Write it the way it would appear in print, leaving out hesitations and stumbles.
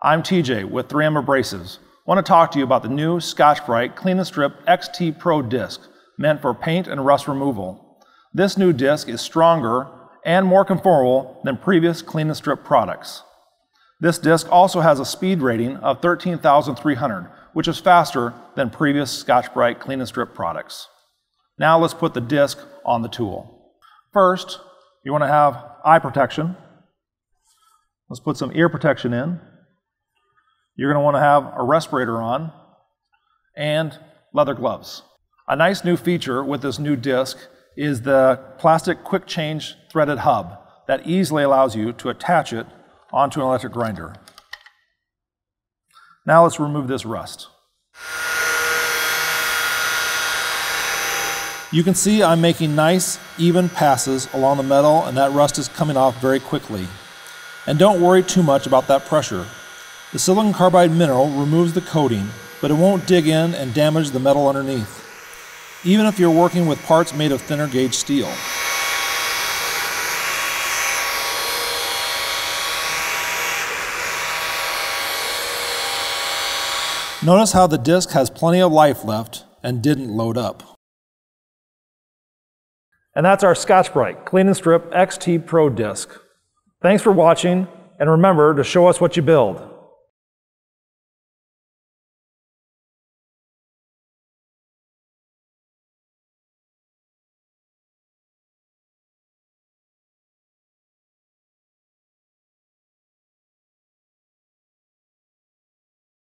I'm TJ with 3M Abrasives. I want to talk to you about the new Scotch-Brite Clean & Strip XT Pro Disc, meant for paint and rust removal. This new disc is stronger and more conformable than previous Clean & Strip products. This disc also has a speed rating of 13,300, which is faster than previous Scotch-Brite Clean & Strip products. Now let's put the disc on the tool. First, you want to have eye protection. Let's put some ear protection in. You're going to want to have a respirator on and leather gloves. A nice new feature with this new disc is the plastic quick change threaded hub that easily allows you to attach it onto an electric grinder. Now let's remove this rust. You can see I'm making nice, even passes along the metal, and that rust is coming off very quickly. And don't worry too much about that pressure. The silicon carbide mineral removes the coating, but it won't dig in and damage the metal underneath, even if you're working with parts made of thinner gauge steel. Notice how the disc has plenty of life left and didn't load up. And that's our Scotch-Brite Clean & Strip XT Pro Disc. Thanks for watching, and remember to show us what you build.